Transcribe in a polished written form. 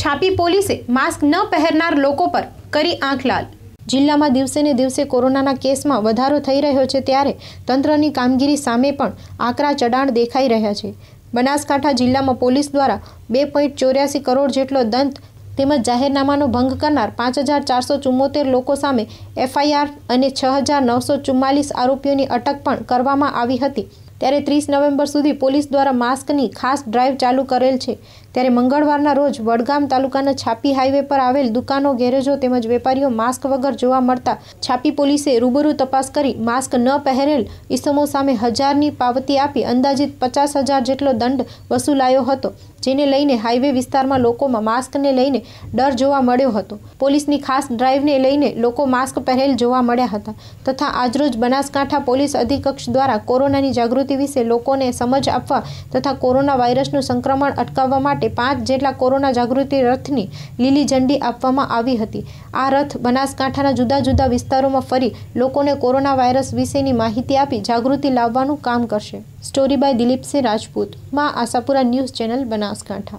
छापी पोलीसे मास्क न पहरनार लोको पर करी आंख लाल। જિલ્લામાં દિવસેને દિવસે કોરોનાના કેસમાં વધારો થઈ રહ્યો છે, ત્યારે તંત્રની કામગીરી સામે પણ આકરા ચઢાણ દેખાઈ રહ્યા છે। બનાસકાંઠા જિલ્લામાં પોલીસ દ્વારા 2.84 કરોડ જેટલો દંડ તેમજ જાહેરનામાનો ભંગ કરનાર 5474 લોકો સામે એફઆઈઆર અને 6944 આરોપીઓની અટક પણ કરવામાં આવી હતી। ત્યારે 30 નવેમ્બર સુધી પોલીસ દ્વારા માસ્કની ખાસ ડ્રાઈવ ચાલુ કરેલ છે। ત્યારે મંગળવારના રોજ વડગામ તાલુકાના છાપી હાઈવે પર આવેલ દુકાનો, ગેરેજો તેમજ વેપારીઓ માસ્ક વગર જોવા મળતા છાપી પોલીસે રૂબરૂ તપાસ કરી માસ્ક ન પહેરેલ ઇસમો સામે 1000ની પાવતી આપી અંદાજિત 50,000 જેટલો દંડ વસૂલાયો હતો। જેને લઈને હાઈવે વિસ્તારમાં લોકોમાં માસ્કને લઈને ડર જોવા મળ્યો હતો। પોલીસની ખાસ ડ્રાઈવને લઈને લોકો માસ્ક પહેરેલ જોવા મળ્યા હતા તથા આજરોજ બનાસકાંઠા પોલીસ અધિકક્ષ દ્વારા કોરોનાની જાગૃતિ વિશે લોકોને સમજ આપવા તથા કોરોના વાયરસનું સંક્રમણ અટકાવવા માટે 5 જેટલા કોરોના જાગૃતિ રથની લીલી ઝંડી આપવામાં આવી હતી। આ રથ બનાસકાંઠાના જુદા જુદા વિસ્તારોમાં ફરી લોકોને કોરોના વાયરસ વિશેની માહિતી આપી જાગૃતિ લાવવાનું કામ કરશે। સ્ટોરી બાય દિલીપસિંહ રાજપૂત, માં આશાપુરા ન્યૂઝ ચેનલ, બનાસકાંઠા।